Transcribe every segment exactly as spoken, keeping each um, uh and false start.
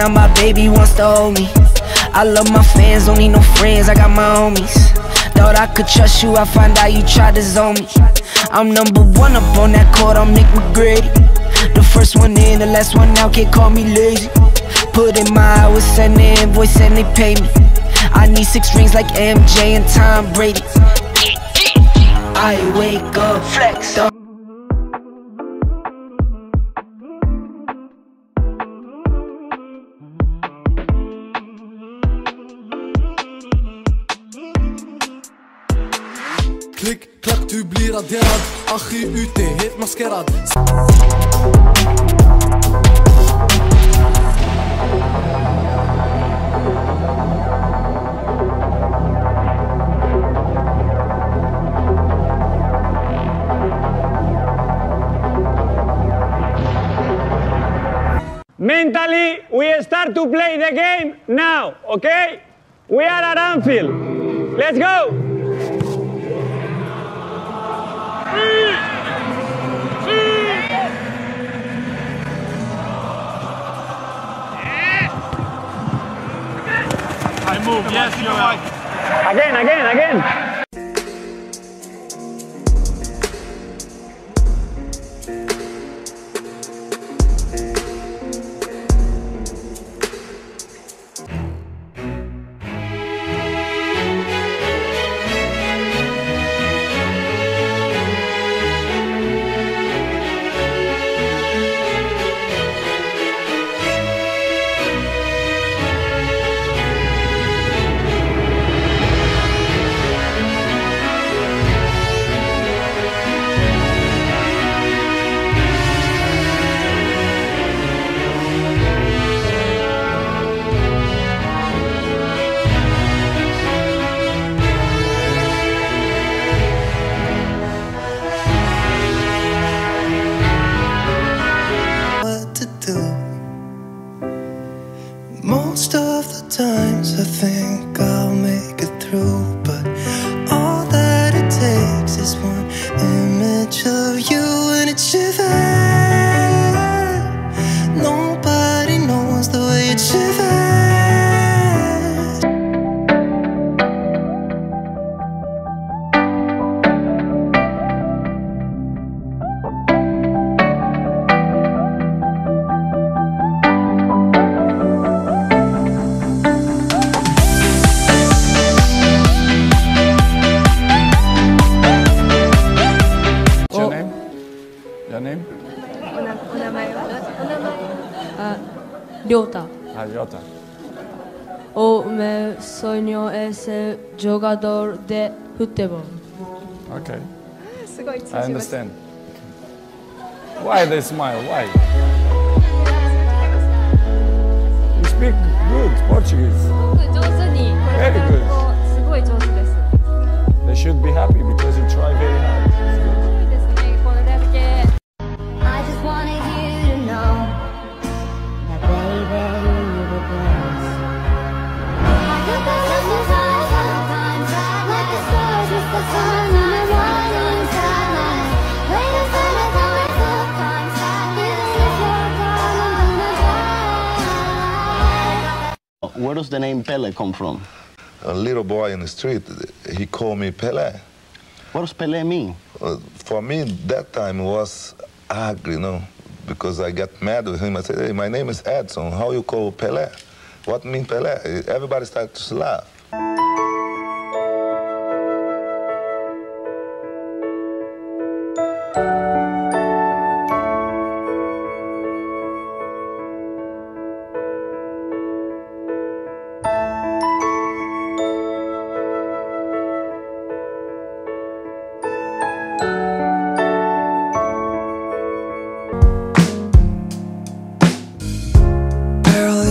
Now my baby wants to hold me. I love my fans, don't need no friends, I got my homies. Thought I could trust you, I find out you tried to zone me. I'm number one up on that court, I'm Nick McGrady. The first one in, the last one out, can't call me lazy. Put in my hours, send the invoice and they pay me. I need six rings like M J and Tom Brady. I wake up, flex up. Klik, klak, du Blira, derad, Achie Ute, heet Maskerat. Mentally, we start to play the game now, okay? We are at Anfield. Let's go! Move. Yes, you're right. Again, again, again. Most of the times I think I'll make it through, but all that it takes is one image of you and it shivers. Nobody knows the way it Jota. Ah, Jota. O meu sonho é ser jogador de futebol. Okay. I understand. Why they smile? Why? You speak good Portuguese. Very good. They should be happy because you try very hard. Where does the name Pelé come from? A little boy in the street, he called me Pelé. What does Pelé mean? Uh, for me, that time was angry, you know, because I got mad with him. I said, hey, my name is Edson. How you call Pelé? What mean Pelé? Everybody started to laugh.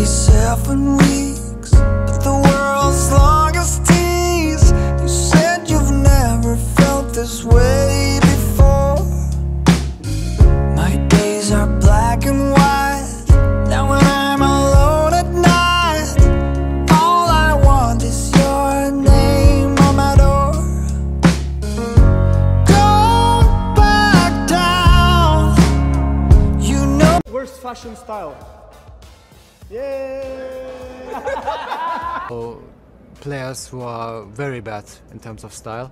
Seven weeks of the world's longest tease. You said you've never felt this way before. My days are black and white. Now when I'm alone at night, all I want is your name on my door. Don't back down. You know. Worst fashion style. Yay! So, players who are very bad in terms of style,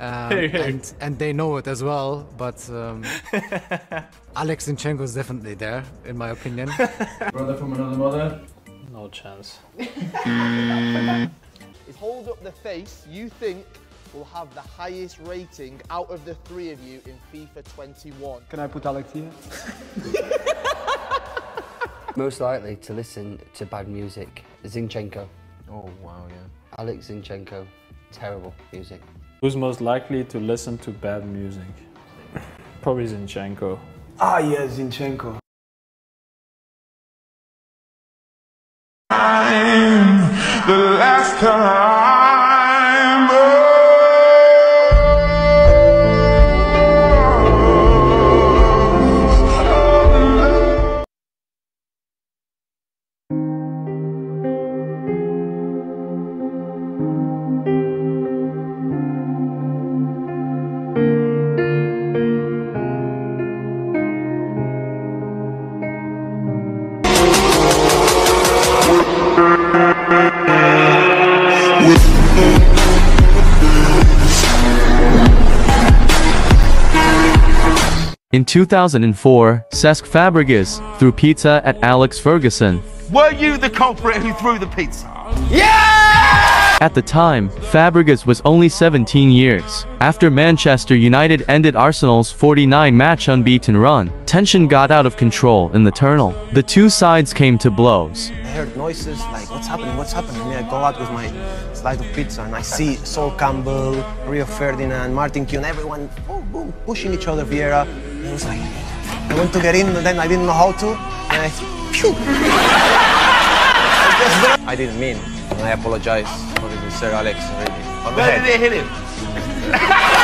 um, and, and they know it as well, but um, Alex Zinchenko is definitely there, in my opinion. Brother from another mother? No chance. Hold up the face you think will have the highest rating out of the three of you in FIFA twenty-one. Can I put Alex here? Most likely to listen to bad music, Zinchenko. Oh, wow, yeah. Alex Zinchenko, terrible music. Who's most likely to listen to bad music? Probably Zinchenko. Ah, yeah, Zinchenko. I'm the last time. Oh, oh, oh. In two thousand four, Cesc Fabregas threw pizza at Alex Ferguson. Were you the culprit who threw the pizza? Yeah! At the time, Fabregas was only seventeen years. After Manchester United ended Arsenal's forty-nine match unbeaten run, tension got out of control in the tunnel. The two sides came to blows. I heard noises like, what's happening, what's happening? And I go out with my slice of pizza and I see Sol Campbell, Rio Ferdinand, Martin Keown, everyone boom, boom, pushing each other, Vieira. It was like, I went to get in and then I didn't know how to, and I, phew. I didn't mean, and I apologize for this, Sir Alex. Really. Where did they hit him?